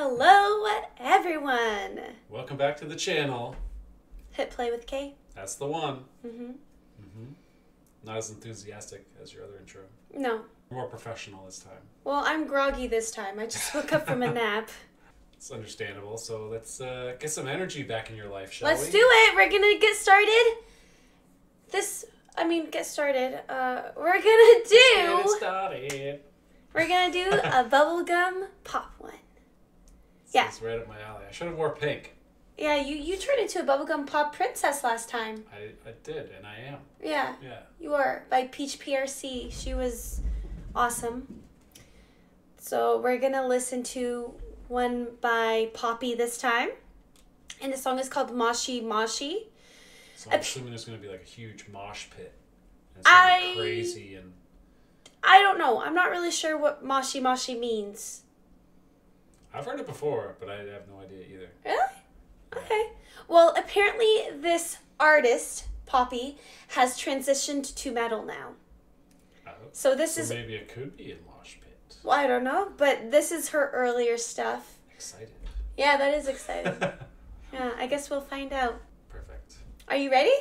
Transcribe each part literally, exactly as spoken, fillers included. Hello everyone! Welcome back to the channel. Hit Play With Kay. That's the one. Mm-hmm. Mm-hmm. Not as enthusiastic as your other intro. No. More professional this time. Well, I'm groggy this time. I just woke up from a nap. It's understandable, so let's uh, get some energy back in your life, shall let's we? Let's do it! We're gonna get started. This, I mean, get started. Uh, we're gonna do... Let's get started. We're gonna do a bubblegum pop one. Yeah. It's right up my alley. I should have wore pink. Yeah, you, you turned into a bubblegum pop princess last time. I, I did, and I am. Yeah. Yeah. You are, by Peach P R C. She was awesome. So we're going to listen to one by Poppy this time. And the song is called Moshi Moshi. So I'm assuming there's going to be like a huge mosh pit. And it's I, crazy and... I don't know. I'm not really sure what Moshi Moshi means. I've heard it before, but I have no idea either. Really? Okay. Well, apparently this artist, Poppy, has transitioned to metal now. Oh. So this so is... maybe it could be in Mosh Pit. Well, I don't know, but this is her earlier stuff. Excited. Yeah, that is exciting. Yeah, I guess we'll find out. Perfect. Are you ready?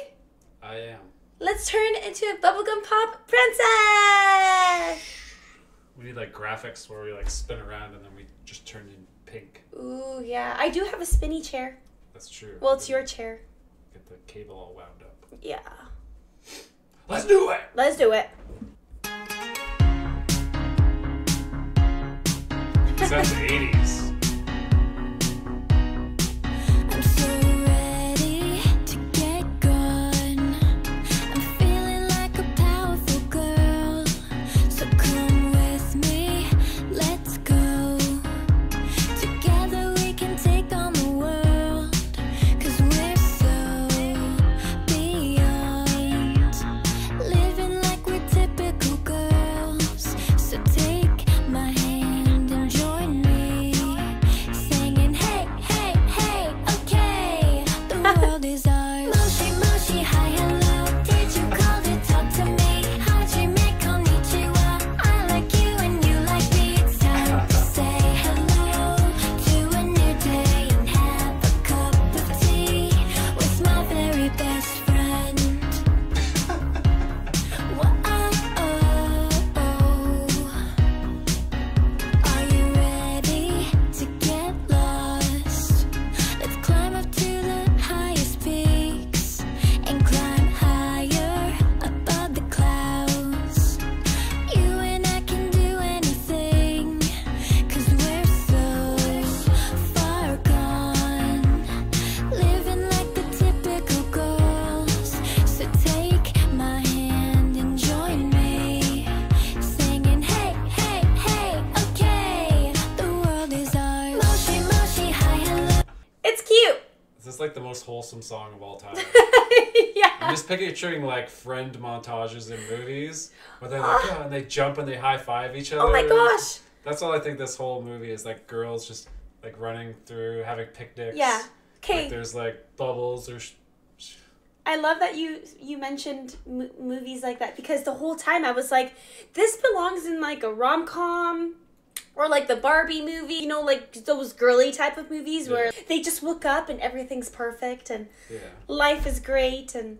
I am. Let's turn into a bubblegum pop princess! We need like graphics where we like spin around and then we just turn in pink. Ooh, yeah. I do have a spinny chair. That's true. Well, it's your chair. Get the cable all wound up. Yeah. Let's do it! Let's do it. Because that's the eighties. Like the most wholesome song of all time. Yeah. I'm just picturing like friend montages in movies where they're like, oh, and they jump and they high five each other. Oh my gosh. That's all I think this whole movie is, like girls just like running through, having picnics. Yeah. Okay. Like, there's like bubbles or. Sh sh I love that you you mentioned m movies like that, because the whole time I was like, this belongs in like a rom com. Or like the Barbie movie, you know, like those girly type of movies, yeah, where they just look up and everything's perfect and yeah, life is great and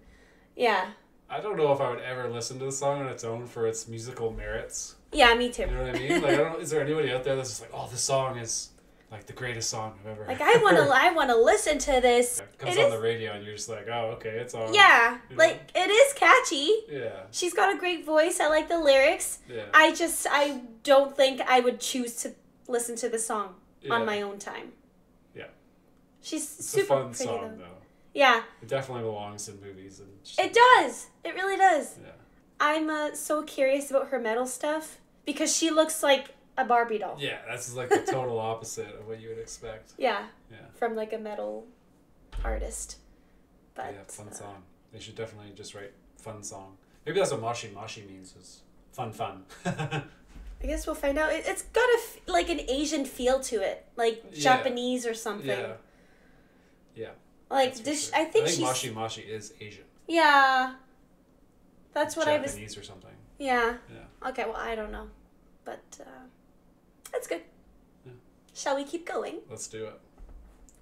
yeah. I don't know if I would ever listen to the song on its own for its musical merits. Yeah, me too. You know what I mean? Like, I don't, is there anybody out there that's just like, oh, this song is like the greatest song I've ever heard. Like, I want to, I want to listen to this. Yeah, it comes it on is, the radio and you're just like, oh, okay, it's on. Yeah, you know? Like it is catchy. Yeah. She's got a great voice. I like the lyrics. Yeah. I just, I don't think I would choose to listen to the song yeah, on my own time. Yeah. She's it's super a fun pretty song though. though. Yeah. It definitely belongs in movies and. It does. It really does. Yeah. I'm uh, so curious about her metal stuff because she looks like a Barbie doll. Yeah, that's like the total opposite of what you would expect. Yeah. Yeah. From like a metal artist. But yeah, fun uh, song. They should definitely just write fun song. Maybe that's what Moshi Moshi means, is fun fun. I guess we'll find out. It, it's got a f like an Asian feel to it, like yeah, Japanese or something. Yeah. Yeah. Like this, sure. I think, I think Moshi Moshi is Asian. Yeah. That's it's what Japanese I was. Japanese or something. Yeah. Yeah. Okay. Well, I don't know, but. Uh... That's good. Yeah. Shall we keep going? Let's do it.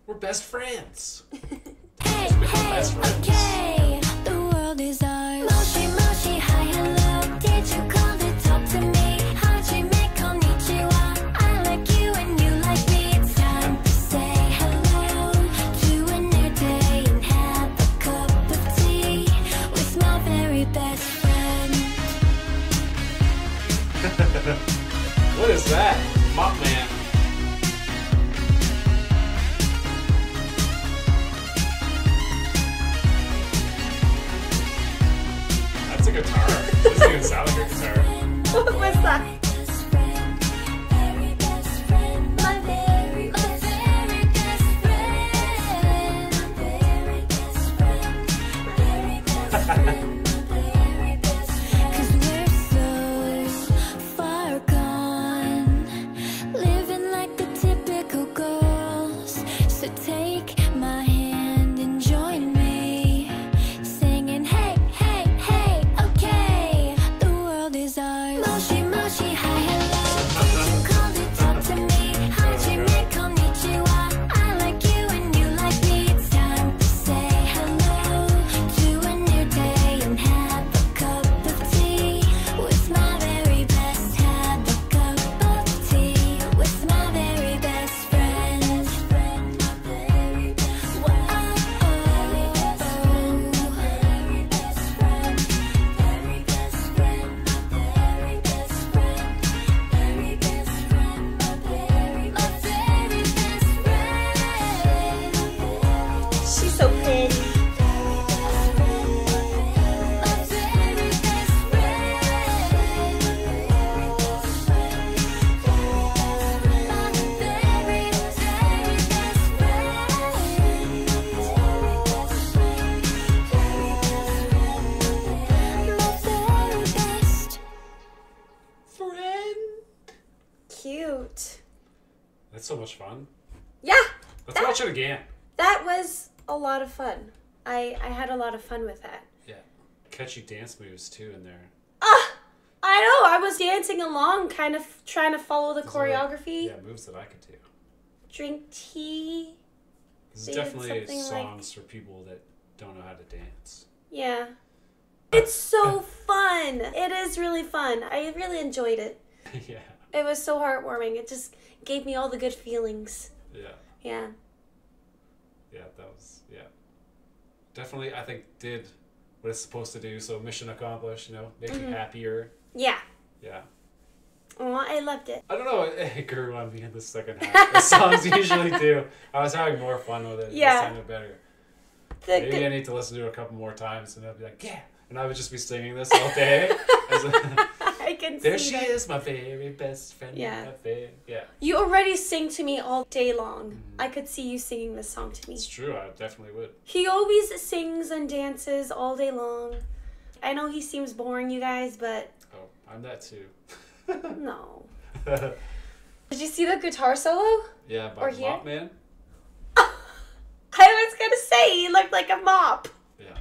We're best friends. Hey, hey, best friends. Okay. The world is ours. Moshi Moshi, hi, hello. Did you call to talk to me? Hajime, konnichiwa. I like you and you like me. It's time to say hello to a new day and have a cup of tea with my very best friend. What is that? Mop Man. Guitar. It doesn't even sound like a guitar. What was that? That's so much fun. Yeah. Let's that, watch it again. That was a lot of fun. I, I had a lot of fun with that. Yeah. Catchy dance moves too in there. Ah! Uh, I know. I was dancing along, kind of trying to follow the choreography. Like, yeah, moves that I could do. Drink tea. This is definitely songs like... for people that don't know how to dance. Yeah. It's so fun. It is really fun. I really enjoyed it. Yeah. It was so heartwarming. It just gave me all the good feelings. Yeah. Yeah. Yeah, that was, yeah. Definitely, I think, did what it's supposed to do. So mission accomplished, you know, make mm-hmm. you happier. Yeah. Yeah. Oh, I loved it. I don't know. It grew on me in the second half. The songs usually do. I was having more fun with it. Yeah. It sounded better. The Maybe good... I need to listen to it a couple more times and I'll be like, yeah. And I would just be singing this all day. As a... I can there she that. Is, my very best friend. Yeah. My yeah. You already sing to me all day long. Mm-hmm. I could see you singing this song to me. It's true. I definitely would. He always sings and dances all day long. I know he seems boring, you guys, but... Oh, I'm that too. No. Did you see the guitar solo? Yeah, by or the here? Mop Man. I was going to say he looked like a mop. Yeah.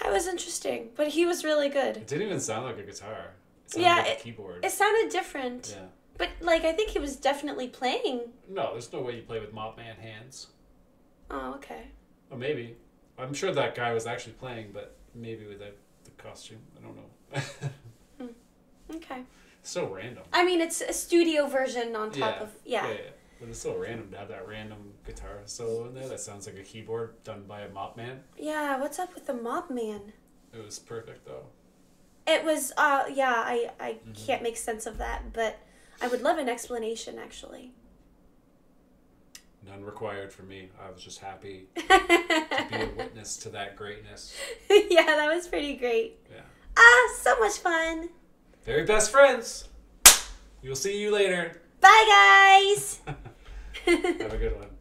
That was interesting, but he was really good. It didn't even sound like a guitar. It sounded yeah, like it, a keyboard. It sounded different. Yeah. But, like, I think he was definitely playing. No, there's no way you play with Mop Man hands. Oh, okay. Or maybe. I'm sure that guy was actually playing, but maybe without the costume. I don't know. mm. Okay. It's so random. I mean, it's a studio version on top yeah. of... Yeah. yeah, yeah. But it's so random to have that random guitar solo in there that sounds like a keyboard done by a mop man. Yeah, what's up with the mop man? It was perfect, though. It was, uh, yeah, I, I mm-hmm. can't make sense of that, but I would love an explanation, actually. None required for me. I was just happy to be a witness to that greatness. Yeah, that was pretty great. Yeah. Ah, so much fun. Very best friends. We'll see you later. Bye, guys. Have a good one.